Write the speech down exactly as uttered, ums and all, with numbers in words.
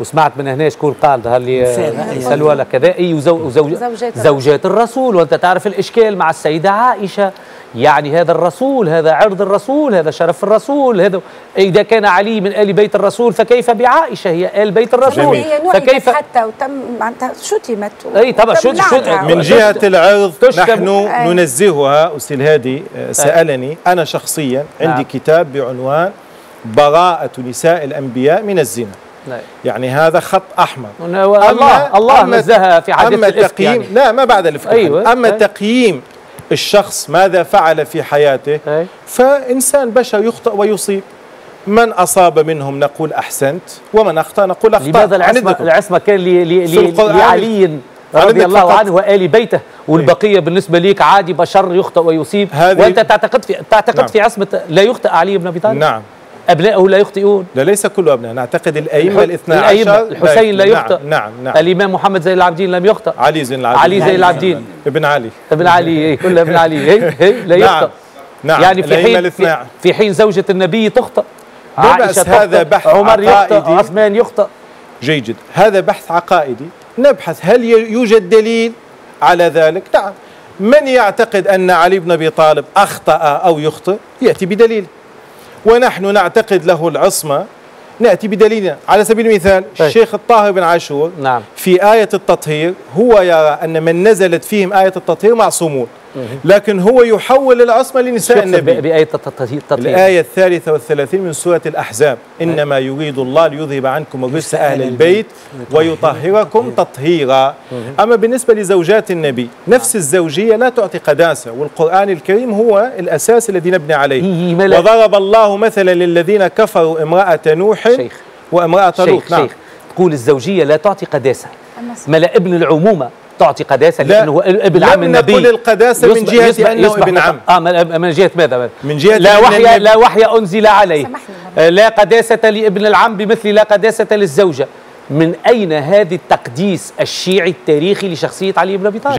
وسمعت من هنا شكون قال ظهر لي سلوى كذا اي زوجات الرسول. وانت تعرف الاشكال مع السيده عائشه، يعني هذا الرسول، هذا عرض الرسول، هذا شرف الرسول، هذا اذا كان علي من ال بيت الرسول فكيف بعائشه هي ال بيت الرسول؟ هي فكيف حتى وتم معناتها شتمت اي طبعا شتمت من جهه العرض. نحن آه. ننزهها. استاذ هادي سالني آه. انا شخصيا عندي آه. كتاب بعنوان براءه نساء الانبياء من الزنا. لا. يعني هذا خط احمر. أما الله الله نزهها في عادة الافك يعني. لا ما بعد الافك. أيوة. اما أي. تقييم الشخص ماذا فعل في حياته أي. فانسان بشر يخطئ ويصيب. من اصاب منهم نقول احسنت ومن اخطا نقول اخطا. لماذا العصمه العصمه كان لي لي لعلي رضي الله عنه وآل بيته والبقيه بالنسبه ليك عادي بشر يخطئ ويصيب، وانت تعتقد في تعتقد نعم. في عصمه لا يخطئ علي بن ابي طالب؟ نعم أبنائه لا يخطئون؟ لا ليس كل أبناء، نعتقد الأئمة الاثنى عشر الحسين لا يخطئ. نعم نعم, نعم. الإمام محمد زين العابدين لم يخطئ. علي زين العابدين علي زين العابدين ابن علي ابن علي كل ابن علي هي هي لا يخطئ. نعم يعني في حين في, في حين زوجة النبي تخطئ، عائشة تخطئ، عمر يخطئ، عثمان يخطئ. جيد، هذا بحث عقائدي، نبحث هل يوجد دليل على ذلك؟ نعم. من يعتقد أن علي بن أبي طالب أخطأ أو يخطئ يأتي بدليل، ونحن نعتقد له العصمة نأتي بدليلنا. على سبيل المثال طيب. الشيخ الطاهر بن عاشور نعم. في آية التطهير هو يرى أن من نزلت فيهم آية التطهير معصومون، لكن هو يحول العصمة لنساء النبي بآية التطهير. الآية الثالثة والثلاثين من سورة الأحزاب، إنما يريد الله ليذهب عنكم الرجس أهل البيت ويطهركم تطهيرا. أما بالنسبة لزوجات النبي نفس الزوجية لا تعطي قداسة، والقرآن الكريم هو الأساس الذي نبني عليه. وضرب الله مثلا للذين كفروا امرأة نوح وامرأة لوط. نعم. تقول الزوجية لا تعطي قداسة، ملا ابن العمومة تعطي قداسه لانه ابن عم النبي. لم نقل القداسه من جهه انه ابن عم. اه من جهه ماذا؟ من جهه لا وحي لا وحي انزل عليه. لا قداسه لابن العم بمثل لا قداسه للزوجه. من اين هذا التقديس الشيعي التاريخي لشخصيه علي بن ابي طالب؟